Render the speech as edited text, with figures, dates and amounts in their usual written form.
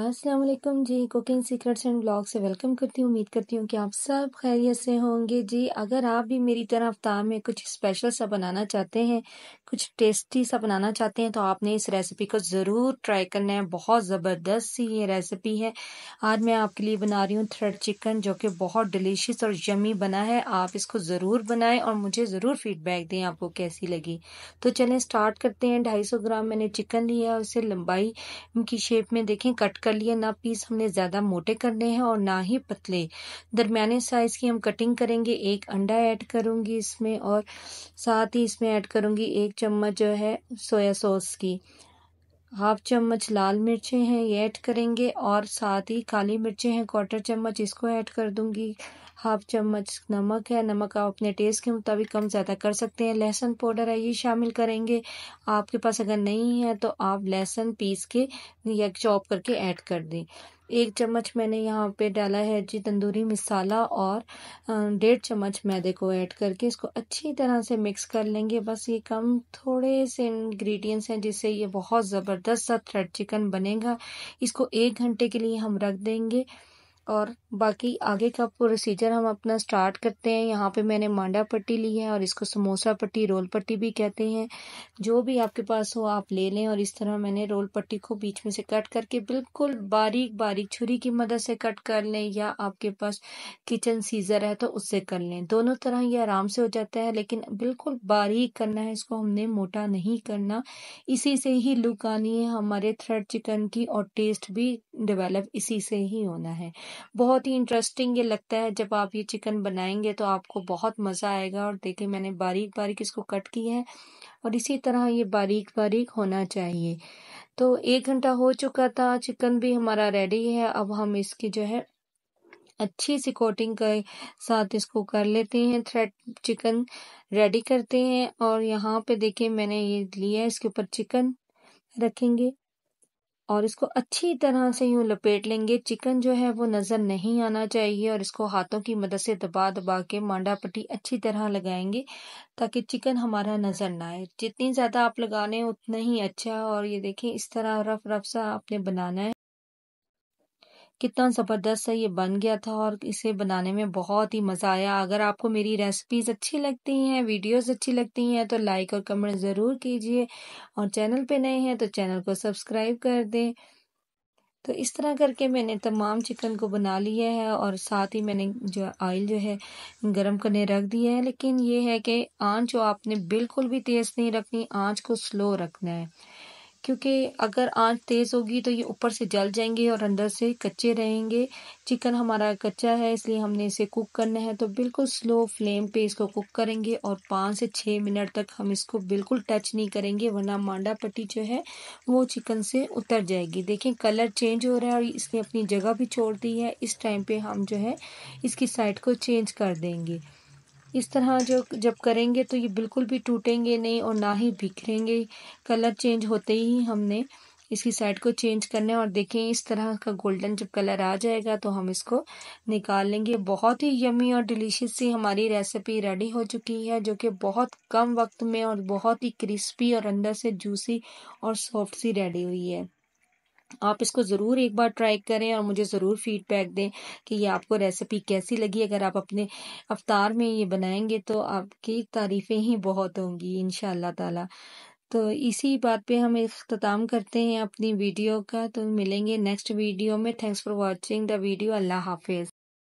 अस्सलामुअलैकुम जी, cooking secrets and vlog से वेलकम करती हूँ। उम्मीद करती हूँ कि आप सब खैरियत से होंगे जी। अगर आप भी मेरी तरह अफ्तार में कुछ स्पेशल सा बनाना चाहते हैं, कुछ टेस्टी सा बनाना चाहते हैं, तो आपने इस रेसिपी को ज़रूर ट्राई करना है। बहुत ज़बरदस्त सी ये रेसिपी है। आज मैं आपके लिए बना रही हूँ थ्रेड चिकन, जो कि बहुत डिलीशियस और यमी बना है। आप इसको ज़रूर बनाएं और मुझे ज़रूर फीडबैक दें आपको कैसी लगी। तो चलें स्टार्ट करते हैं। 250 ग्राम मैंने चिकन लिया है, उसे लंबाई की शेप में देखें कट कर लिए। ना पीस हमने ज़्यादा मोटे करने हैं और ना ही पतले, दरमियाने साइज़ की हम कटिंग करेंगे। एक अंडा ऐड करूँगी इसमें और साथ ही इसमें ऐड करूँगी 1 चम्मच जो है सोया सॉस की, 1/2 चम्मच लाल मिर्चें हैं ये ऐड करेंगे, और साथ ही काली मिर्चें हैं 1/4 चम्मच इसको ऐड कर दूँगी। 1/2 चम्मच नमक है, नमक आप अपने टेस्ट के मुताबिक कम ज़्यादा कर सकते हैं। लहसुन पाउडर है ये शामिल करेंगे, आपके पास अगर नहीं है तो आप लहसुन पीस के या चॉप करके ऐड कर दें। 1 चम्मच मैंने यहाँ पे डाला है जी तंदूरी मसाला, और 1.5 चम्मच मैदे को ऐड करके इसको अच्छी तरह से मिक्स कर लेंगे। बस ये कम थोड़े से इंग्रेडिएंट्स हैं जिससे ये बहुत ज़बरदस्त सा थ्रेड चिकन बनेगा। इसको 1 घंटे के लिए हम रख देंगे और बाकी आगे का प्रोसीजर हम अपना स्टार्ट करते हैं। यहाँ पे मैंने मांडा पट्टी ली है, और इसको समोसा पट्टी, रोल पट्टी भी कहते हैं, जो भी आपके पास हो आप ले लें। और इस तरह मैंने रोल पट्टी को बीच में से कट करके बिल्कुल बारीक बारीक छुरी की मदद से कट कर लें, या आपके पास किचन सीजर है तो उससे कर लें। दोनों तरह ये आराम से हो जाता है, लेकिन बिल्कुल बारीक करना है इसको, हमने मोटा नहीं करना। इसी से ही लुक आनी है हमारे थ्रेड चिकन की, और टेस्ट भी डेवलप इसी से ही होना है। बहुत ही इंटरेस्टिंग ये लगता है जब आप ये चिकन बनाएंगे, तो आपको बहुत मज़ा आएगा। और देखिए मैंने बारीक बारीक इसको कट किया है, और इसी तरह ये बारीक बारीक होना चाहिए। तो 1 घंटा हो चुका था, चिकन भी हमारा रेडी है। अब हम इसकी जो है अच्छी सी कोटिंग के साथ इसको कर लेते हैं, थ्रेड चिकन रेडी करते हैं। और यहाँ पे देखिए मैंने ये लिया है, इसके ऊपर चिकन रखेंगे और इसको अच्छी तरह से यूँ लपेट लेंगे। चिकन जो है वो नज़र नहीं आना चाहिए, और इसको हाथों की मदद से दबा दबा के मांडा पट्टी अच्छी तरह लगाएंगे ताकि चिकन हमारा नज़र ना आए। जितनी ज़्यादा आप लगा लें उतना ही अच्छा। और ये देखें इस तरह रफ रफ सा आपने बनाना है। कितना ज़बरदस्त सा ये बन गया था, और इसे बनाने में बहुत ही मज़ा आया। अगर आपको मेरी रेसिपीज़ अच्छी लगती हैं, वीडियोस अच्छी लगती हैं, तो लाइक और कमेंट ज़रूर कीजिए, और चैनल पे नए हैं तो चैनल को सब्सक्राइब कर दें। तो इस तरह करके मैंने तमाम चिकन को बना लिया है, और साथ ही मैंने जो ऑयल जो है गरम करने रख दिया है। लेकिन ये है कि आँच जो आपने बिल्कुल भी तेज़ नहीं रखनी, आँच को स्लो रखना है, क्योंकि अगर आंच तेज़ होगी तो ये ऊपर से जल जाएंगे और अंदर से कच्चे रहेंगे। चिकन हमारा कच्चा है, इसलिए हमने इसे कुक करना है, तो बिल्कुल स्लो फ्लेम पे इसको कुक करेंगे, और 5 से 6 मिनट तक हम इसको बिल्कुल टच नहीं करेंगे, वरना मांडा पट्टी जो है वो चिकन से उतर जाएगी। देखें कलर चेंज हो रहा है और इसने अपनी जगह भी छोड़ दी है। इस टाइम पर हम जो है इसकी साइड को चेंज कर देंगे। इस तरह जो जब करेंगे तो ये बिल्कुल भी टूटेंगे नहीं और ना ही बिखरेंगे। कलर चेंज होते ही हमने इसकी साइड को चेंज करना है, और देखें इस तरह का गोल्डन जब कलर आ जाएगा तो हम इसको निकाल लेंगे। बहुत ही यमी और डिलीशियस सी हमारी रेसिपी रेडी हो चुकी है, जो कि बहुत कम वक्त में और बहुत ही क्रिस्पी और अंदर से जूसी और सॉफ्ट सी रेडी हुई है। आप इसको ज़रूर एक बार ट्राई करें और मुझे ज़रूर फीडबैक दें कि ये आपको रेसिपी कैसी लगी। अगर आप अपने अफ्तार में ये बनाएंगे तो आपकी तारीफ़ें ही बहुत होंगी इंशाअल्लाह ताला। तो इसी बात पे हम इख्तिताम करते हैं अपनी वीडियो का। तो मिलेंगे नेक्स्ट वीडियो में। Thanks for watching the video. अल्लाह हाफिज़।